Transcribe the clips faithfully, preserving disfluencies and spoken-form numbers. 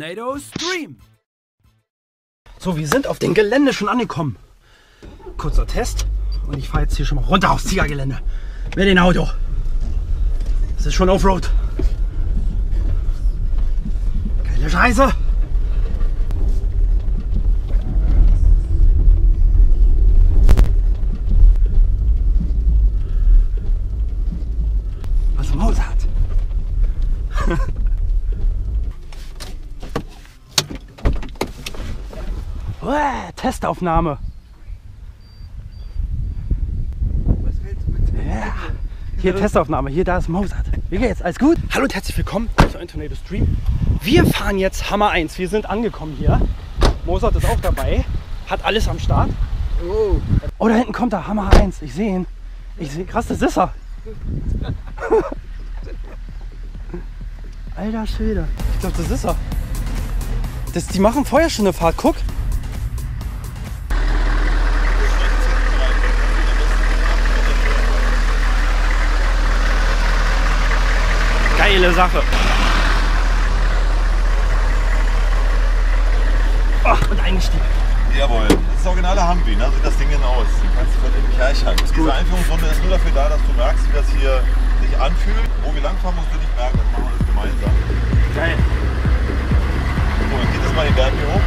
Tornado Stream. So, wir sind auf dem Gelände schon angekommen. Kurzer Test. Und ich fahre jetzt hier schon mal runter aufs Tigergelände mit dem Auto. Das ist schon Offroad. Geile Scheiße. Also Mozart. Uah, Testaufnahme. Hier Testaufnahme, hier, da ist Mozart. Wie geht's? Alles gut? Hallo und herzlich willkommen zu einem Tornado Stream. Wir fahren jetzt Hummer eins. Wir sind angekommen hier. Mozart ist auch dabei. Hat alles am Start. Oh, oh, da hinten kommt er. Hummer eins. Ich sehe ihn. Ich sehe, krass, das ist er. Alter Schwede. Ich glaube, das ist er. Das, die machen vorher schon eine Fahrt. Guck. Geile Sache. Oh, und eingestiegen. Jawohl, das ist der originale Humvee, ne? Sieht das Ding denn aus? Du kannst dich von innen kärchern. Diese Einführungsrunde ist nur dafür da, dass du merkst, wie das hier sich anfühlt. Wo wir langfahren, musst du nicht merken, das machen wir das gemeinsam. Geil. So, dann geht das mal die Berge hier hoch.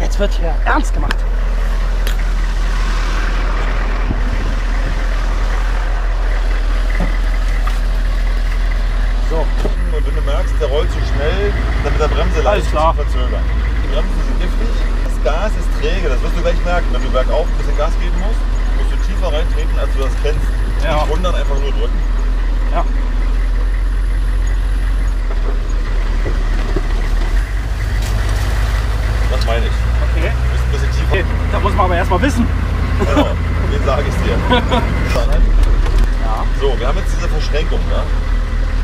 Jetzt wird hier ernst gemacht. So. Und wenn du merkst, der rollt zu schnell, dann mit der Bremse leicht zu verzögern. Die Bremsen sind giftig, das Gas ist träge, das wirst du gleich merken. Wenn du bergauf ein bisschen Gas geben musst, musst du tiefer reintreten, als du das kennst. Ja. Nicht wundern, einfach nur drücken. Ja. Das meine ich. Okay. Du bist ein bisschen tiefer. Okay. Da muss man aber erstmal wissen. Genau, den sage ich dir. Ja. So, wir haben jetzt diese Verschränkung. Ne?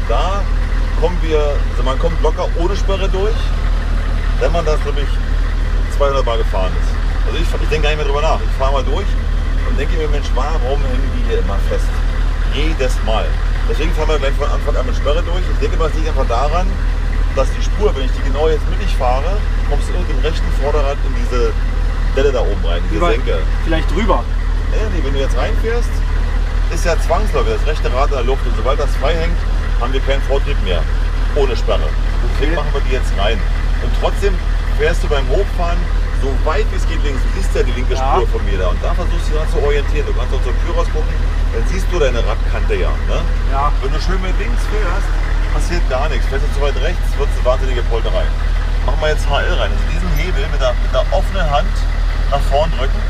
Da kommen wir, also man kommt locker ohne Sperre durch, wenn man das nämlich zweihundert Mal gefahren ist. Also ich, ich denke gar nicht mehr drüber nach. Ich fahre mal durch und denke mir, Mensch, warum hängen die hier immer fest? Jedes Mal. Deswegen fahren wir gleich von Anfang an mit Sperre durch. Ich denke mal, es liegt einfach daran, dass die Spur, wenn ich die genau jetzt mittig fahre, kommst du irgendwie im rechten Vorderrad in diese Delle da oben rein, diese Senke. Vielleicht drüber. Nee, nee, wenn du jetzt reinfährst, ist ja zwangsläufig das rechte Rad in der Luft. Und sobald das frei hängt, haben wir keinen Vortrieb mehr. Ohne Sperre. Deswegen machen wir die jetzt rein. Und trotzdem fährst du beim Hochfahren so weit wie es geht links. Du siehst ja die linke Spur ja. von mir da. Und da versuchst du dich zu orientieren. Du kannst auch zur Tür rausgucken, dann siehst du deine Radkante ja, ne? Ja. Wenn du schön mit links fährst, passiert gar nichts. Fährst du zu weit rechts, wird es eine wahnsinnige Polterei. Machen wir jetzt H L rein. Also diesen Hebel mit der, mit der offenen Hand nach vorn drücken.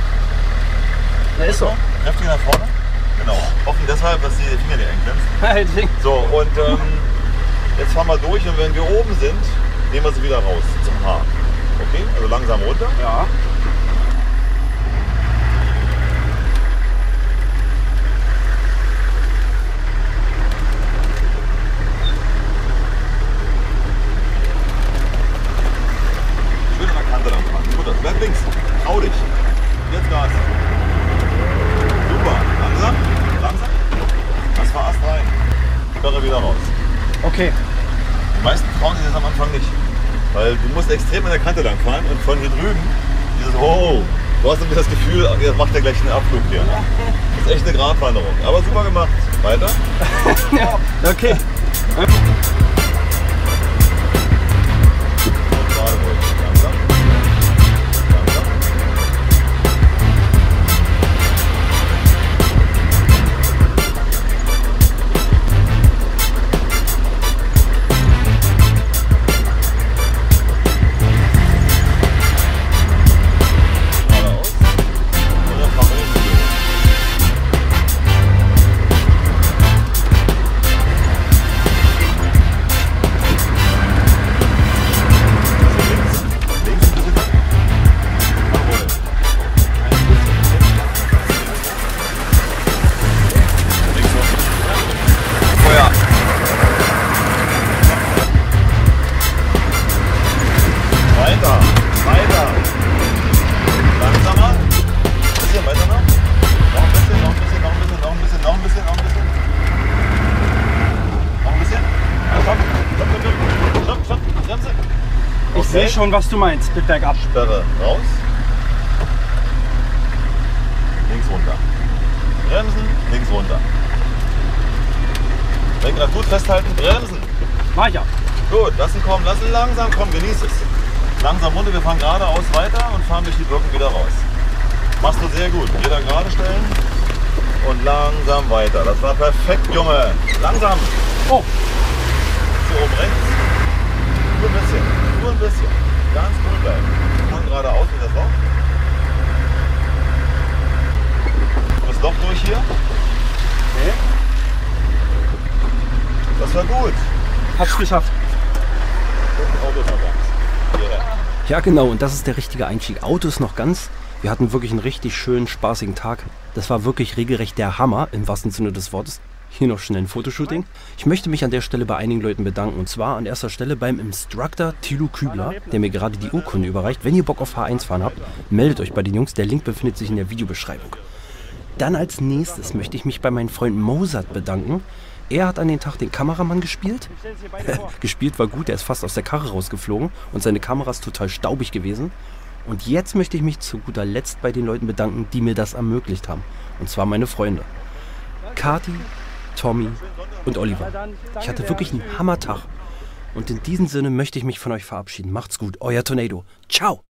Der ist so. Kräftig nach vorne. Genau. Offen deshalb, dass die Finger nicht eng sind. So, und ähm, jetzt fahren wir durch und wenn wir oben sind, nehmen wir sie wieder raus zum H. Okay? Also langsam runter. Ja. Super, langsam, langsam, das war erst rein, Sperre wieder raus. okay. Die meisten trauen sich das am Anfang nicht. Weil du musst extrem an der Kante lang fahren und von hier drüben, dieses oh, du hast irgendwie das Gefühl, jetzt macht der gleich einen Abflug hier. Ne? Das ist echt eine Gratwanderung. Aber super gemacht. Weiter. Ja, okay. Ich sehe schon, was du meinst. Bitte bergab. Sperre raus. Links runter. Bremsen, links runter. Lenkrad gut festhalten, bremsen. Mach ich ja. Gut, lassen kommen, lassen langsam kommen, genieß es. Langsam runter, wir fahren geradeaus weiter und fahren durch die Brücken wieder raus. Machst du sehr gut. Jeder gerade stellen und langsam weiter. Das war perfekt, Junge. Langsam. Oh. So, oben rechts. Nur ein bisschen. Nur ein bisschen, ganz cool bleiben. Und geradeaus in das Loch. Das Loch durch hier. Okay. Das war gut. Hab's geschafft. Ja genau, und das ist der richtige Einstieg. Auto ist noch ganz. Wir hatten wirklich einen richtig schönen, spaßigen Tag. Das war wirklich regelrecht der Hammer, im wahrsten Sinne des Wortes. Hier noch schnell ein Fotoshooting. Ich möchte mich an der Stelle bei einigen Leuten bedanken. Und zwar an erster Stelle beim Instructor Tilo Kübler, der mir gerade die Urkunde überreicht. Wenn ihr Bock auf H eins fahren habt, meldet euch bei den Jungs. Der Link befindet sich in der Videobeschreibung. Dann als nächstes möchte ich mich bei meinem Freund Mozart bedanken. Er hat an den Tag den Kameramann gespielt. Gespielt war gut, er ist fast aus der Karre rausgeflogen und seine Kamera ist total staubig gewesen. Und jetzt möchte ich mich zu guter Letzt bei den Leuten bedanken, die mir das ermöglicht haben. Und zwar meine Freunde. Kathi, Tommy und Oliver. Ich hatte wirklich einen Hammertag. Und in diesem Sinne möchte ich mich von euch verabschieden. Macht's gut, euer Tornado. Ciao!